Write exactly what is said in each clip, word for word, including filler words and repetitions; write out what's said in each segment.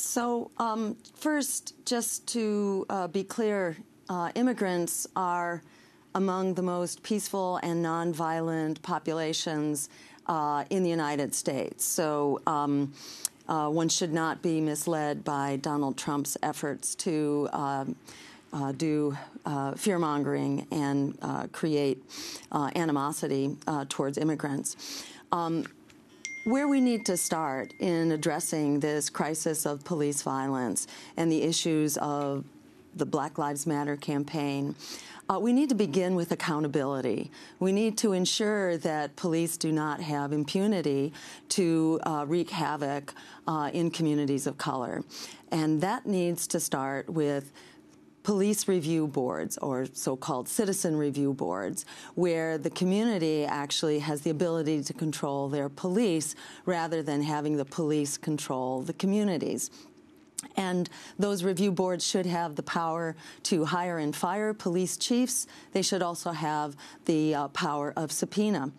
So um, first, just to uh, be clear, uh, immigrants are among the most peaceful and nonviolent populations uh, in the United States. So um, uh, one should not be misled by Donald Trump's efforts to uh, uh, do uh, fear-mongering and uh, create uh, animosity uh, towards immigrants. Um, Where we need to start in addressing this crisis of police violence and the issues of the Black Lives Matter campaign, uh, we need to begin with accountability. We need to ensure that police do not have impunity to uh, wreak havoc uh, in communities of color. And that needs to start with police review boards, or so-called citizen review boards, where the community actually has the ability to control their police rather than having the police control the communities. And those review boards should have the power to hire and fire police chiefs. They should also have the uh, power of subpoena.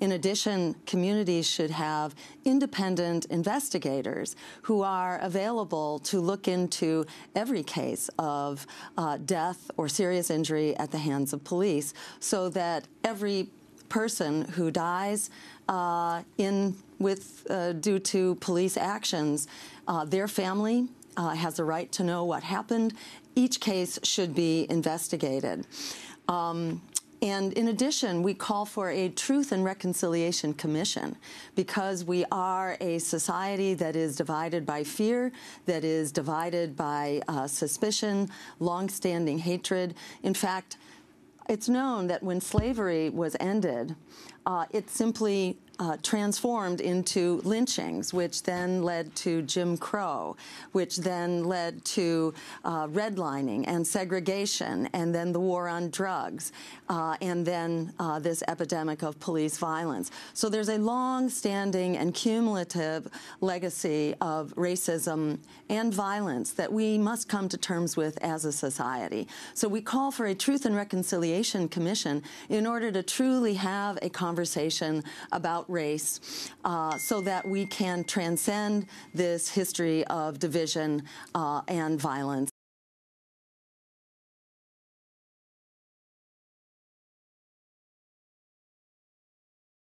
In addition, communities should have independent investigators who are available to look into every case of uh, death or serious injury at the hands of police, so that every person who dies uh, in with uh, due to police actions, uh, their family Uh, has a right to know what happened. Each case should be investigated. Um, and in addition, we call for a Truth and Reconciliation Commission, because we are a society that is divided by fear, that is divided by uh, suspicion, long-standing hatred. In fact, it's known that when slavery was ended, uh, it simply Uh, transformed into lynchings, which then led to Jim Crow, which then led to uh, redlining and segregation, and then the war on drugs, uh, and then uh, this epidemic of police violence. So there's a long-standing and cumulative legacy of racism and violence that we must come to terms with as a society. So we call for a Truth and Reconciliation Commission in order to truly have a conversation about race, uh, so that we can transcend this history of division uh, and violence